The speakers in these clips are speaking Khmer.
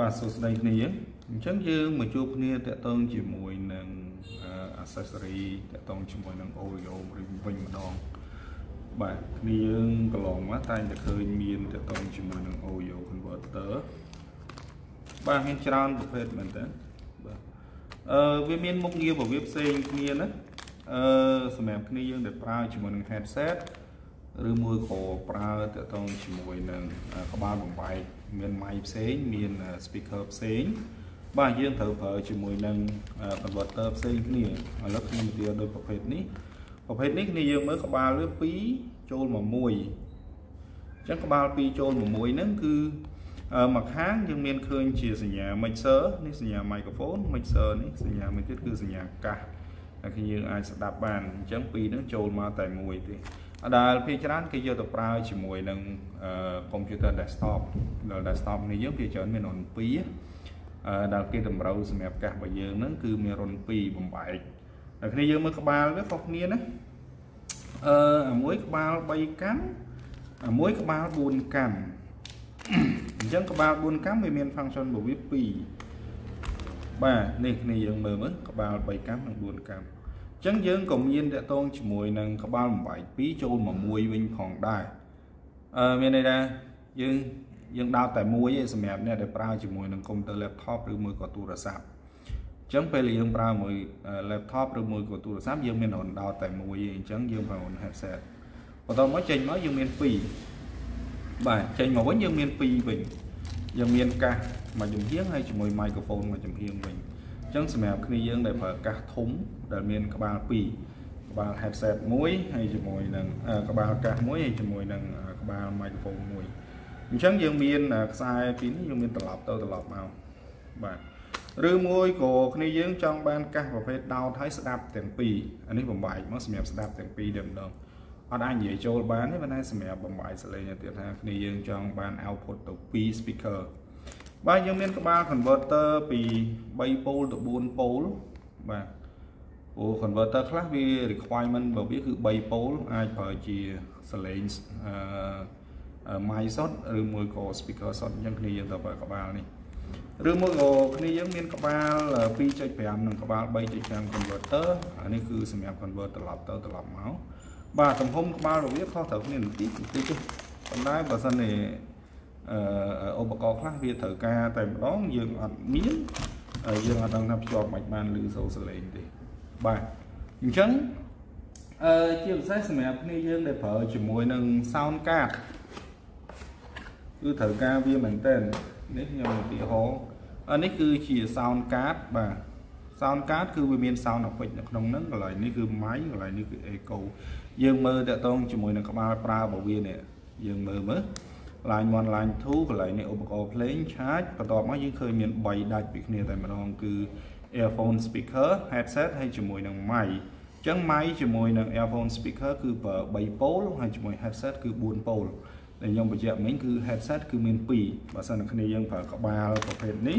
បាទ សួស្តីគ្នា អញ្ចឹងយើងមកជួបគ្នាតាក់ទងជាមួយនឹង accessory តាក់ទងជាមួយនឹង audio វិញម្ដង បាទ គ្នាយើងកន្លងមកតែងតែឃើញមានតាក់ទងជាមួយនឹង audio converter បាទ មានច្រើនប្រភេទមែនតើ បាទ វាមានមុខងាររបស់វាផ្សេងគ្នាណា សម្រាប់គ្នាយើងដែលប្រើជាមួយនឹង headset ឬមួយក៏ប្រើតាក់ទងជាមួយនឹងក្បាលបំបែកមាន speaker ផ្សេងបាទយើងត្រូវប្រើជាមួយនឹង converter ផ្សេងគ្នាឥឡូវខ្ញុំនិយាយដល់ប្រភេទនេះប្រភេទនេះគ្នាយើងមើលក្បាលវា2ចូលមក1អញ្ចឹងក្បាល2ចូលមក1ហ្នឹងគឺមួយខាងយើងមានឃើញជាសញ្ញា mixer នេះសញ្ញា microphone mixer នេះសញ្ញាមួយទៀតគឺសញ្ញាកាសតែយើងអាចស្ដាប់បានអញ្ចឹងពីរហ្នឹងចូលមកតែមួយទេ ដែលភាគច្រើនគេយកទៅប្រើជាមួយនឹង computer desktop ដល់ desktop នេះយើងវាច្រើនមានរន្ធ2ដែលគេតម្រូវសម្រាប់កាសរបស់យើងហ្នឹងគឺមានរន្ធ2បំបែកតែគ្នាយើងមើលក្បាលវាខុសគ្នាណាអាមួយក្បាល3កាំអាមួយក្បាល4កាំអញ្ចឹងក្បាល4កាំវាមាន function របស់វា 2 បាទនេះគ្នាយើងមើលមើលក្បាល 3 កាំនិង 4 កាំ អញ្ចឹងយើងក៏មានតាក់ទងជាមួយនឹងក្បាលបំបែក2ចូលមក1វិញផងដែរមានន័យថាយើងដើរតែមួយឯងសម្រាប់អ្នកដែលប្រើជាមួយនឹងកុំព្យូទ័រ laptop ឬមួយក៏ទូរស័ព្ទអញ្ចឹងពេលយើងប្រើមួយ laptop ឬមួយក៏ទូរស័ព្ទយើងមានរន្ធដោតតែមួយឯងអញ្ចឹងយើងប្រើ headset បន្ទាប់មកចេញមកយើងមាន2បាទចេញមកវិញយើងមាន2វិញយើងមានកាសមួយចំហៀងហើយជាមួយ microphone មួយចំហៀងវិញ ចឹងសម្រាប់គ្នាយើងដែលប្រើកាសធំដែលមានក្បាល 2 ក្បាល headset 1 ហើយជាមួយនឹងក្បាលកាស1ហើយជាមួយនឹងក្បាល microphone 1 អញ្ចឹងយើងមានខ្សែពីរនេះយើងមានត្រឡប់ទៅត្រឡប់មកបាទឬមួយក៏គ្នាយើងចង់បានកាសប្រភេទដោតហើយស្ដាប់ទាំងពីរអានេះបំបែកមកសម្រាប់ស្ដាប់ទាំងពីរតែម្ដងអត់អាចនិយាយចូលបានទេប៉ុន្តែសម្រាប់បំបែកសលេងទៀតថាគ្នាយើងចង់បាន output ទៅ 2 speaker បាទយើងមានក្បាល converter ពី3 pole ទៅ 4 pole បាទ converter ខ្លះវា requirement របស់វាគឺ 3 pole អាចប្រើជាសលេង mic shot ឬមួយក៏ speaker shot អញ្ចឹងគ្នាយើងទៅប្រើក្បាលនេះឬមួយក៏គ្នាយើងមានក្បាល 2.5 និងក្បាល 3.5 converter អានេះគឺសម្រាប់ convert ត្រឡប់ទៅត្រឡប់មកបាទទំហំក្បាលរបស់វាខុសត្រូវគ្នាបន្តិចទេប៉ុន្តែបើសិនជា ឧបករណ៍ខ្លះវាត្រូវការតែម្ដងយើងអត់មានយើងអត់ដឹងថាភ្ជាប់មិនបានឬសូវសលេងទេបាទអញ្ចឹងជាពិសេសសម្រាប់គ្នាយើងដែលប្រើជាមួយនឹង sound card គឺត្រូវការវាមែនតើនេះខ្ញុំឧទាហរណ៍នេះគឺជា sound card បាទ sound card គឺវាមាន sound effect នៅក្នុងហ្នឹងកន្លែងនេះគឺ mic កន្លែងនេះគឺ echo យើងមើលតាក់ទងជាមួយនឹងក្បាលប្រើរបស់វានេះយើងមើល line 1 line 2 កន្លែងនេះ ឧបករណ៍ play charge បន្ទាប់មកយើងឃើញមាន 3 ដាច់ពីគ្នាតែម្ដងគឺ earphone speaker headset ហើយជាមួយនឹង mic អញ្ចឹង mic ជាមួយនឹង earphone speaker គឺប្រើ 3 pole ហើយជាមួយ headset គឺ 4 pole ដែលខ្ញុំបញ្ជាក់មិញគឺ headset គឺមាន 2 បើសិនតែគ្នាយើងប្រើក្បាលប្រភេទនេះ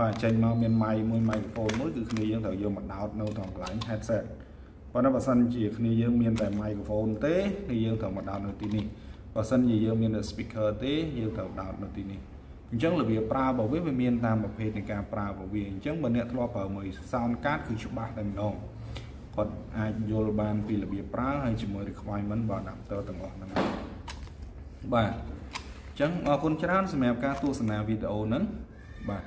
បាទចេញមកមាន mic មួយ microphone មួយ គឺគ្នាយើងត្រូវយកមកដោតនៅត្រង់កន្លែង headset ប៉ុន្តែបើសិនជាគ្នាយើងមានតែ microphone ទេគ្នាយើងត្រូវមកដោតនៅទីនេះ បើសិនជាយើងមាន speaker ទេយើងត្រូវដោតនៅទីនេះអញ្ចឹងរបៀបប្រើរបស់វាមានតាមប្រភេទនៃការប្រើរបស់វាអញ្ចឹងបើអ្នកធ្លាប់ប្រើមួយ sound card គឺច្បាស់តែម្ដងគាត់អាចយល់បានពីរបៀបប្រើហើយជាមួយ requirement របស់ adapter ទាំងអស់ហ្នឹងបាទអញ្ចឹងអរគុណច្រើនសម្រាប់ការទស្សនាវីដេអូហ្នឹងបាទ